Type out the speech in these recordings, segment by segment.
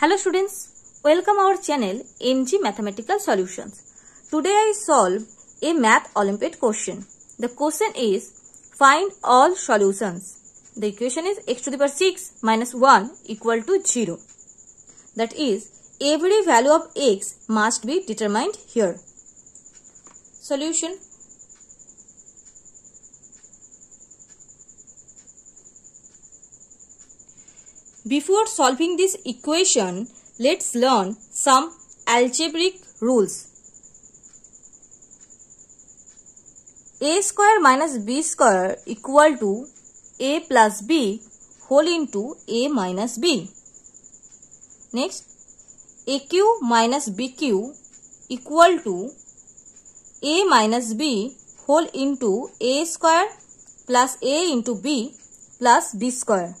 Hello students, welcome our channel MG Mathematical Solutions. Today I solve a math Olympiad question. The question is find all solutions. The equation is x to the power 6 minus 1 equal to 0. That is, every value of x must be determined here. Solution. Before solving this equation, let's learn some algebraic rules. A square minus b square equal to a plus b whole into a minus b. Next, aq minus bq equal to a minus b whole into a square plus a into b plus b square.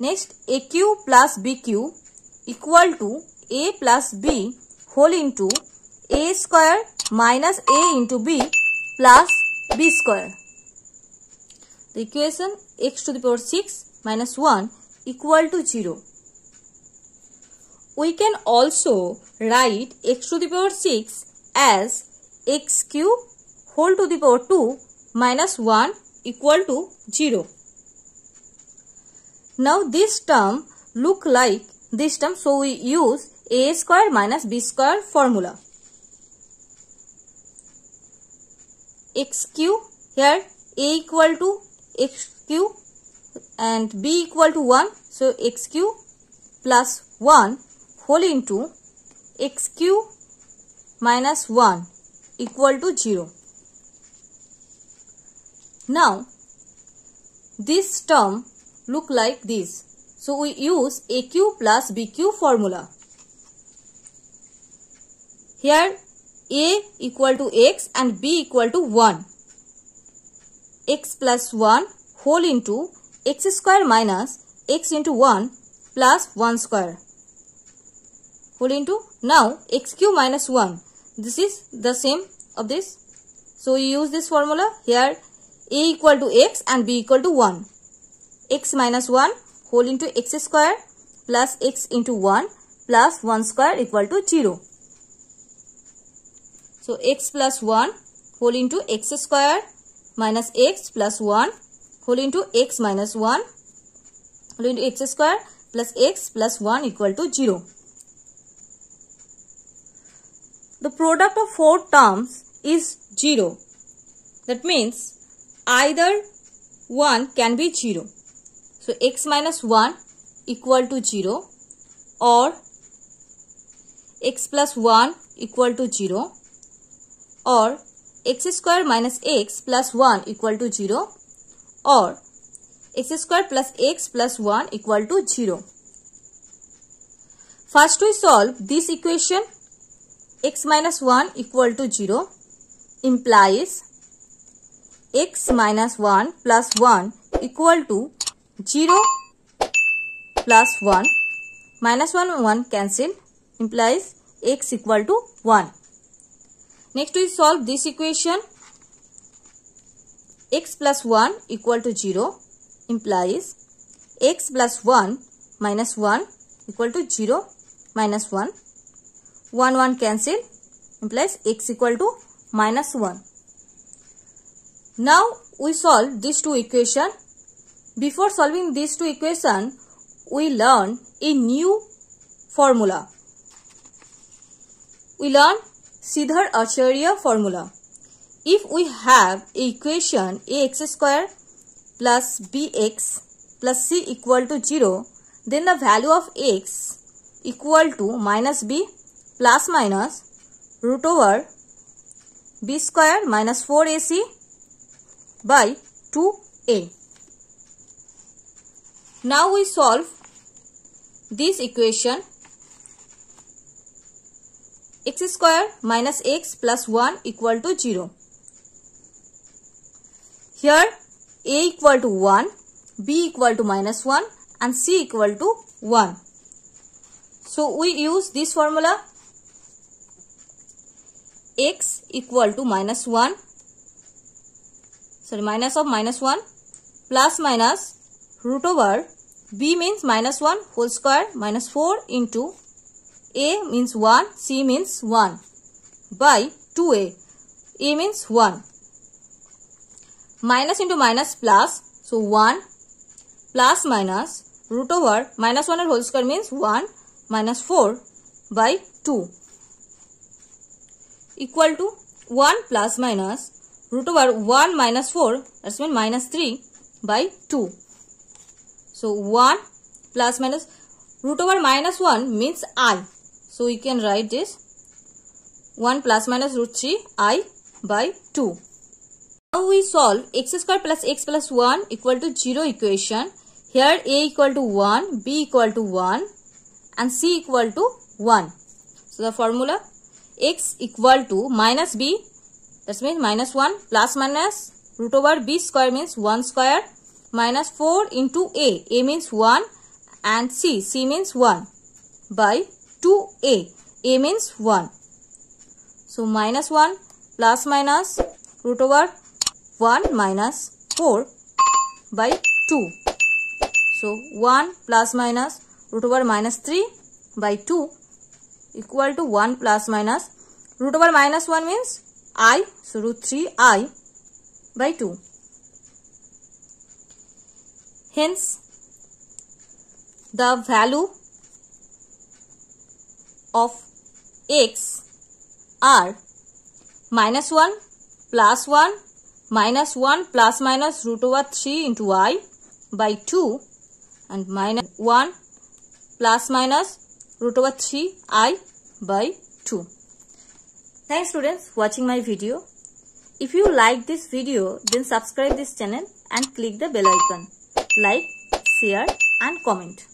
Next, aq plus bq equal to a plus b whole into a square minus a into b plus b square. The equation x to the power 6 minus 1 equal to 0. We can also write x to the power 6 as x cube whole to the power 2 minus 1 equal to 0. Now this term look like this term, so we use a square minus b square formula. X cube, here a equal to x cube and b equal to 1, so x cube plus 1 whole into x cube minus 1 equal to 0. Now this term look like this. So we use aq plus bq formula. Here a equal to x and b equal to 1. X plus 1 whole into x square minus x into 1 plus 1 square whole into, now x cube minus 1. This is the same of this. So we use this formula. Here a equal to x and b equal to 1. X minus 1 whole into x square plus x into 1 plus 1 square equal to 0. So x plus 1 whole into x square minus x plus 1 whole into x minus 1 whole into x square plus x plus 1 equal to 0. The product of 4 terms is 0. That means either 1 can be 0. So x minus 1 equal to 0 or x plus 1 equal to 0 or x square minus x plus 1 equal to 0 or x square plus x plus 1 equal to 0. First we solve this equation. X minus 1 equal to 0 implies x minus 1 plus 1 equal to 0 plus 1 minus 1 1 cancel implies x equal to 1. Next we solve this equation. X plus 1 equal to 0 implies x plus 1 minus 1 equal to 0 minus 1. 1 1 cancel implies x equal to minus 1. Now we solve these two equations. Before solving these two equations, we learn a new formula. We learn Siddhar Acharya formula. If we have a equation ax square plus bx plus c equal to 0, then the value of x equal to minus b plus minus root over b square minus 4ac by 2a. Now we solve this equation. X square minus x plus 1 equal to 0. Here a equal to 1, b equal to minus 1 and c equal to 1. So we use this formula. X equal to minus 1, minus of minus 1 plus minus root over B means minus 1 whole square minus 4 into A means 1, C means 1 by 2A. A means 1. Minus into minus plus, so 1 plus minus root over minus 1 whole square means 1 minus 4 by 2 equal to 1 plus minus root over 1 minus 4, that's mean minus 3 by 2. So 1 plus minus root over minus 1 means I. So you can write this 1 plus minus root 3 I by 2. Now we solve x square plus x plus 1 equal to 0 equation. Here A equal to 1, B equal to 1 and C equal to 1. So the formula x equal to minus B, that means minus 1 plus minus root over B square means 1 square minus 4 into A means 1 and C means 1 by 2A, A means 1. So minus 1 plus minus root over 1 minus 4 by 2. So 1 plus minus root over minus 3 by 2 equal to 1 plus minus root over minus 1 means I, so root 3I by 2. Hence, the value of x are minus 1 plus 1 minus 1 plus minus root over 3 into I by 2 and minus 1 plus minus root over 3 I by 2. Thanks students for watching my video. If you like this video, then subscribe this channel and click the bell icon. Like, share and comment.